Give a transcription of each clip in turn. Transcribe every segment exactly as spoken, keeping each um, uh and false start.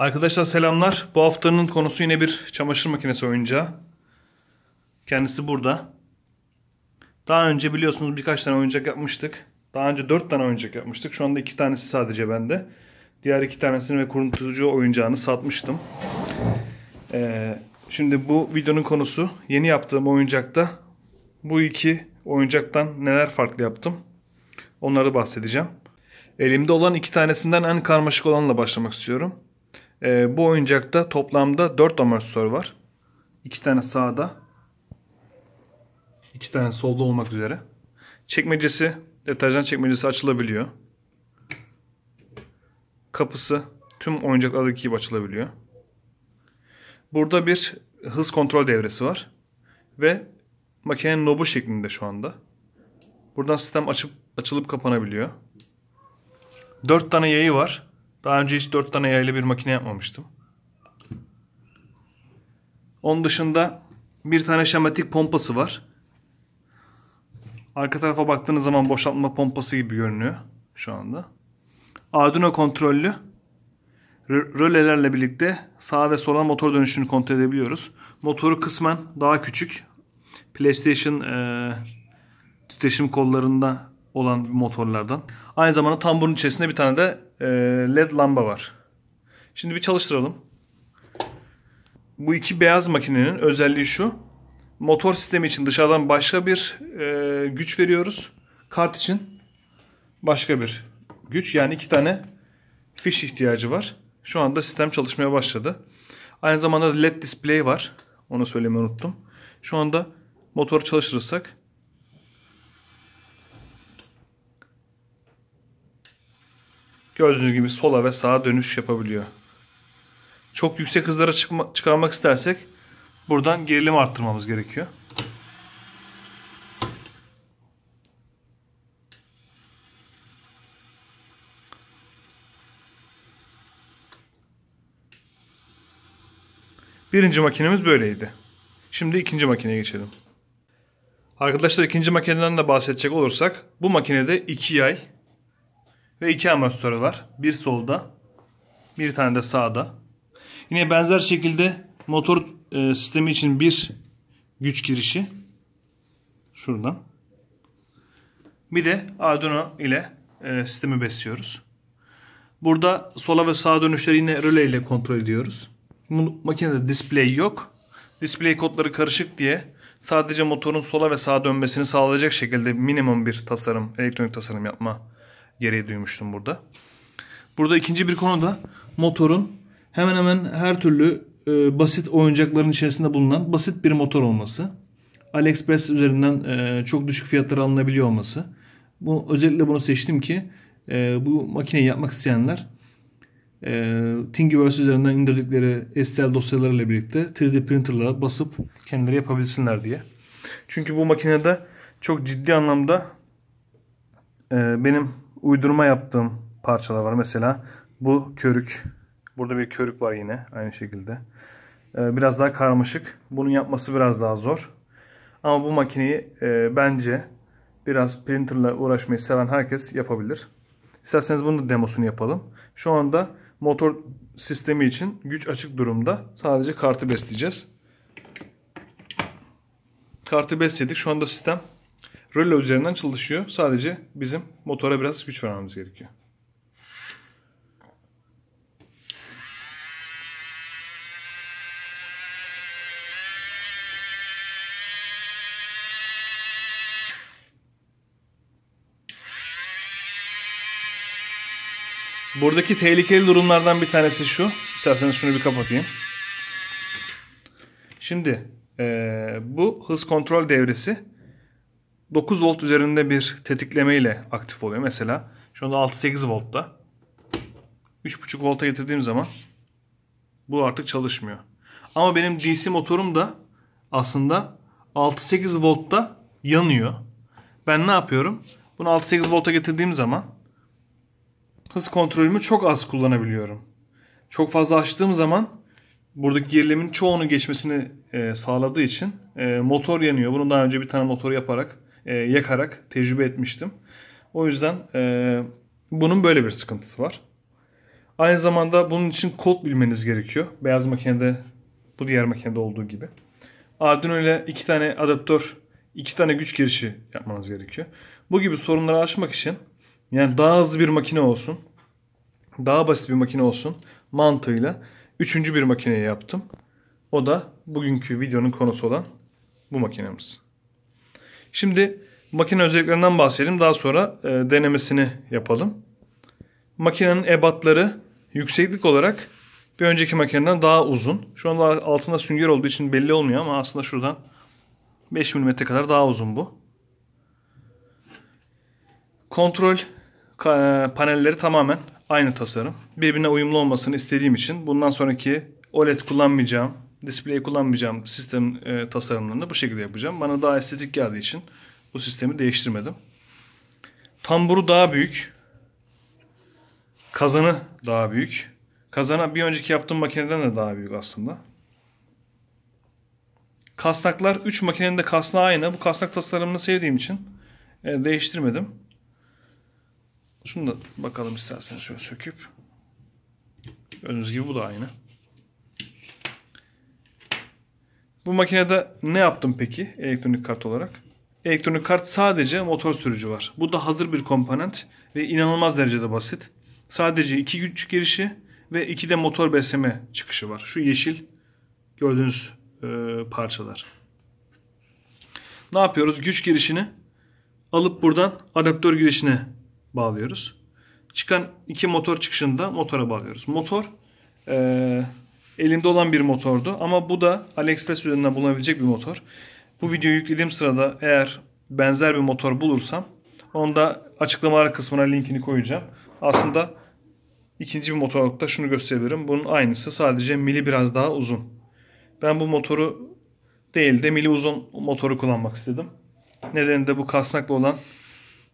Arkadaşlar selamlar. Bu haftanın konusu yine bir çamaşır makinesi oyuncağı. Kendisi burada. Daha önce biliyorsunuz birkaç tane oyuncak yapmıştık. Daha önce dört tane oyuncak yapmıştık. Şu anda iki tanesi sadece bende. Diğer iki tanesini ve kurutucu oyuncağını satmıştım. Ee, şimdi bu videonun konusu yeni yaptığım oyuncakta bu iki oyuncaktan neler farklı yaptım. Onları bahsedeceğim. Elimde olan iki tanesinden en karmaşık olanla başlamak istiyorum. Ee, bu oyuncakta toplamda dört amortisör var. İki tane sağda, iki tane solda olmak üzere. Çekmecesi, deterjan çekmecesi açılabiliyor. Kapısı tüm oyuncaklardaki gibi açılabiliyor. Burada bir hız kontrol devresi var. Ve makinenin nobu şeklinde şu anda. Buradan sistem açıp açılıp kapanabiliyor. dört tane yayı var. Daha önce hiç dört tane yaylı bir makine yapmamıştım. Onun dışında bir tane şematik pompası var. Arka tarafa baktığınız zaman boşaltma pompası gibi görünüyor şu anda. Arduino kontrollü rölelerle birlikte sağa ve sola motor dönüşünü kontrol edebiliyoruz. Motoru kısmen daha küçük PlayStation e, titreşim kollarında olan motorlardan. Aynı zamanda tam bunun içerisinde bir tane de e, led lamba var. Şimdi bir çalıştıralım. Bu iki beyaz makinenin özelliği şu. Motor sistemi için dışarıdan başka bir e, güç veriyoruz. Kart için başka bir güç. Yani iki tane fiş ihtiyacı var. Şu anda sistem çalışmaya başladı. Aynı zamanda led display var. Onu söylemeyi unuttum. Şu anda motor çalıştırırsak gördüğünüz gibi sola ve sağa dönüş yapabiliyor. Çok yüksek hızlara çıkma, çıkarmak istersek buradan gerilim arttırmamız gerekiyor. Birinci makinemiz böyleydi. Şimdi ikinci makineye geçelim. Arkadaşlar ikinci makineden de bahsedecek olursak bu makinede iki yay ve iki amortisör var. Bir solda, bir tane de sağda. Yine benzer şekilde motor e, sistemi için bir güç girişi şuradan. Bir de Arduino ile e, sistemi besliyoruz. Burada sola ve sağa dönüşleri yine röle ile kontrol ediyoruz. Bu makinede display yok. Display kodları karışık diye sadece motorun sola ve sağa dönmesini sağlayacak şekilde minimum bir tasarım, elektronik tasarım yapma gereği duymuştum burada. Burada ikinci bir konu da motorun hemen hemen her türlü e, basit oyuncakların içerisinde bulunan basit bir motor olması. AliExpress üzerinden e, çok düşük fiyatlara alınabiliyor olması. Bu, özellikle bunu seçtim ki e, bu makineyi yapmak isteyenler e, Thingiverse üzerinden indirdikleri S T L dosyalarıyla birlikte üç D printer'la basıp kendileri yapabilsinler diye. Çünkü bu makinede çok ciddi anlamda e, benim uydurma yaptığım parçalar var. Mesela bu körük. Burada bir körük var yine aynı şekilde. Ee, biraz daha karmaşık. Bunun yapması biraz daha zor. Ama bu makineyi e, bence biraz printerla uğraşmayı seven herkes yapabilir. İsterseniz bunun da demosunu yapalım. Şu anda motor sistemi için güç açık durumda. Sadece kartı besleyeceğiz. Kartı besledik. Şu anda sistem röle üzerinden çalışıyor. Sadece bizim motora biraz güç vermemiz gerekiyor. Buradaki tehlikeli durumlardan bir tanesi şu. İsterseniz şunu bir kapatayım. Şimdi ee, bu hız kontrol devresi dokuz volt üzerinde bir tetikleme ile aktif oluyor. Mesela şu anda altı sekiz voltta. üç buçuk volta getirdiğim zaman bu artık çalışmıyor. Ama benim D C motorum da aslında altı sekiz voltta yanıyor. Ben ne yapıyorum? Bunu altı sekiz volta getirdiğim zaman hız kontrolümü çok az kullanabiliyorum. Çok fazla açtığım zaman buradaki gerilimin çoğunu geçmesini sağladığı için motor yanıyor. Bunu daha önce bir tane motor yaparak, yakarak tecrübe etmiştim. O yüzden bunun böyle bir sıkıntısı var. Aynı zamanda bunun için kod bilmeniz gerekiyor. Beyaz makinede, bu diğer makinede olduğu gibi. Arduino ile iki tane adaptör, iki tane güç girişi yapmanız gerekiyor. Bu gibi sorunları aşmak için, yani daha hızlı bir makine olsun, daha basit bir makine olsun mantığıyla üçüncü bir makineyi yaptım. O da bugünkü videonun konusu olan bu makinemiz. Şimdi makine özelliklerinden bahsedelim. Daha sonra e, denemesini yapalım. Makinenin ebatları yükseklik olarak bir önceki makineden daha uzun. Şu anda altında sünger olduğu için belli olmuyor ama aslında şuradan beş milimetre kadar daha uzun bu. Kontrol panelleri tamamen aynı tasarım. Birbirine uyumlu olmasını istediğim için bundan sonraki O L E D kullanmayacağım, display kullanmayacağım sistem e, tasarımlarını bu şekilde yapacağım. Bana daha estetik geldiği için bu sistemi değiştirmedim. Tamburu daha büyük. Kazanı daha büyük. Kazana bir önceki yaptığım makineden de daha büyük aslında. Kasnaklar, üç makinenin de kasnağı aynı. Bu kasnak tasarımını sevdiğim için e, değiştirmedim. Şunu da bakalım isterseniz şöyle söküp. Gördüğünüz gibi bu da aynı. Bu makinede ne yaptım peki elektronik kart olarak? Elektronik kart sadece motor sürücü var. Bu da hazır bir komponent ve inanılmaz derecede basit. Sadece iki güç girişi ve iki de motor besleme çıkışı var. Şu yeşil gördüğünüz e, parçalar. Ne yapıyoruz? Güç girişini alıp buradan adaptör girişine bağlıyoruz. Çıkan iki motor çıkışını da motora bağlıyoruz. Motor e, elimde olan bir motordu ama bu da AliExpress üzerinden bulunabilecek bir motor. Bu videoyu yüklediğim sırada eğer benzer bir motor bulursam onu da açıklamalar kısmına linkini koyacağım. Aslında ikinci bir motorlukta şunu gösterebilirim. Bunun aynısı, sadece mili biraz daha uzun. Ben bu motoru değil de mili uzun motoru kullanmak istedim. Nedeni de bu kasnakla olan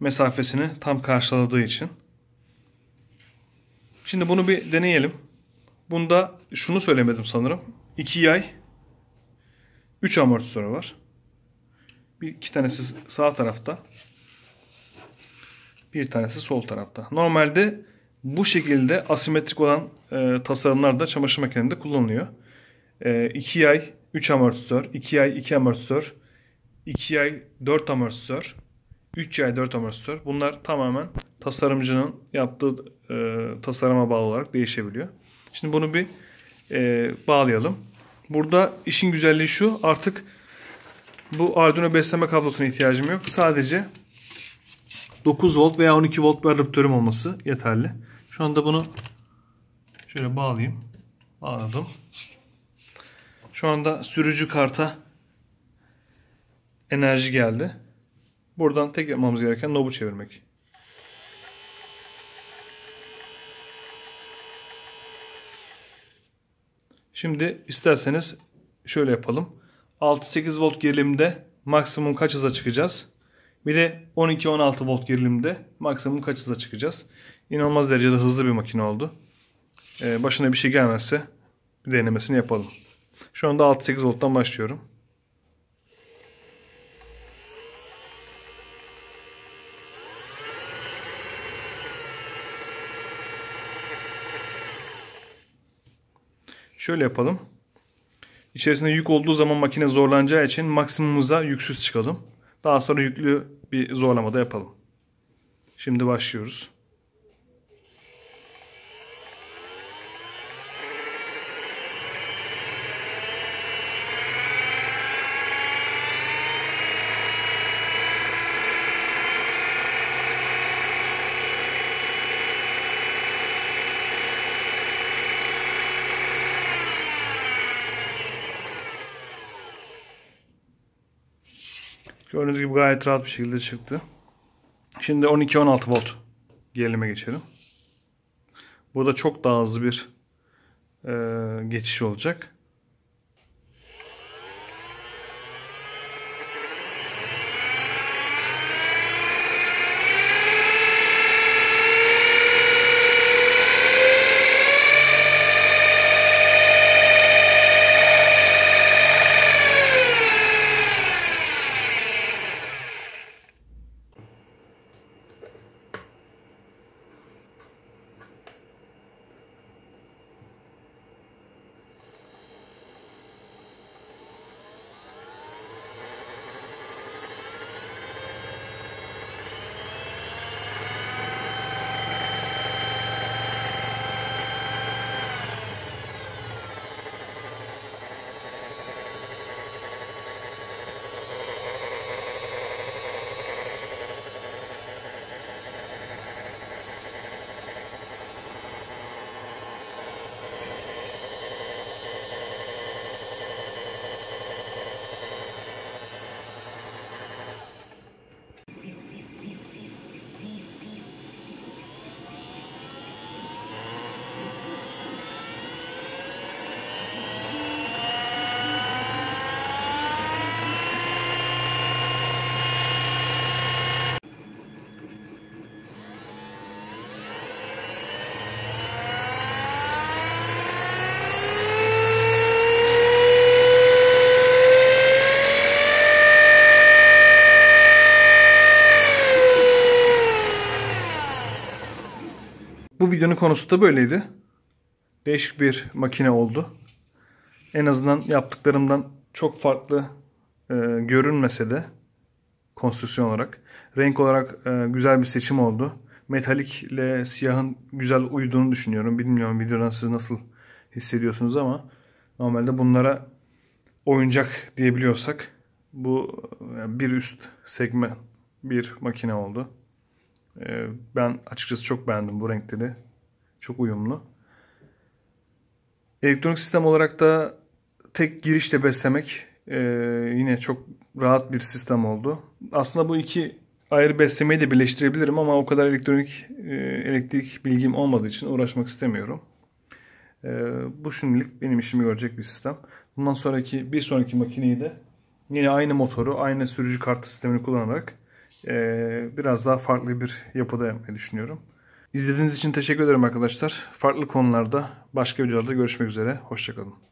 mesafesini tam karşıladığı için. Şimdi bunu bir deneyelim. Bunda şunu söylemedim sanırım. iki yay, üç amortisörü var. Bir, iki tanesi sağ tarafta. Bir tanesi sol tarafta. Normalde bu şekilde asimetrik olan e, tasarımlar da çamaşır makinelerinde kullanılıyor. E, iki yay, üç amortisör, iki yay, iki amortisör, iki yay, dört amortisör, üç yay, dört amortisör. Bunlar tamamen tasarımcının yaptığı e, tasarıma bağlı olarak değişebiliyor. Şimdi bunu bir e, bağlayalım. Burada işin güzelliği şu. Artık bu Arduino besleme kablosuna ihtiyacım yok. Sadece dokuz volt veya on iki volt bir adaptörüm olması yeterli. Şu anda bunu şöyle bağlayayım. Bağladım. Şu anda sürücü karta enerji geldi. Buradan tek yapmamız gereken nobu çevirmek. Şimdi isterseniz şöyle yapalım. altı sekiz volt gerilimde maksimum kaç hıza çıkacağız? Bir de on iki on altı volt gerilimde maksimum kaç hıza çıkacağız? İnanılmaz derecede hızlı bir makine oldu. Ee, başına bir şey gelmezse bir denemesini yapalım. Şu anda altı sekiz volttan başlıyorum. Şöyle yapalım. İçerisinde yük olduğu zaman makine zorlanacağı için maksimumuza yüksüz çıkalım. Daha sonra yüklü bir zorlamada yapalım. Şimdi başlıyoruz. Gördüğünüz gibi gayet rahat bir şekilde çıktı. Şimdi on iki on altı volt gerilime geçelim. Burada çok daha hızlı bir e, geçiş olacak. Bu videonun konusu da böyleydi. Değişik bir makine oldu. En azından yaptıklarımdan çok farklı e, görünmese de konstrüksiyon olarak. Renk olarak e, güzel bir seçim oldu. Metalik ile siyahın güzel uyduğunu düşünüyorum. Bilmiyorum videodan siz nasıl hissediyorsunuz ama normalde bunlara oyuncak diyebiliyorsak bu yani bir üst segme bir makine oldu. E, ben açıkçası çok beğendim bu renkleri. Çok uyumlu. Elektronik sistem olarak da tek girişle beslemek e, yine çok rahat bir sistem oldu. Aslında bu iki ayrı beslemeyi de birleştirebilirim ama o kadar elektronik e, elektrik bilgim olmadığı için uğraşmak istemiyorum. E, bu şimdilik benim işimi görecek bir sistem. Bundan sonraki bir sonraki makineyi de yine aynı motoru, aynı sürücü kartı sistemini kullanarak e, biraz daha farklı bir yapıda yapmayı düşünüyorum. İzlediğiniz için teşekkür ederim arkadaşlar. Farklı konularda, başka videolarda görüşmek üzere. Hoşça kalın.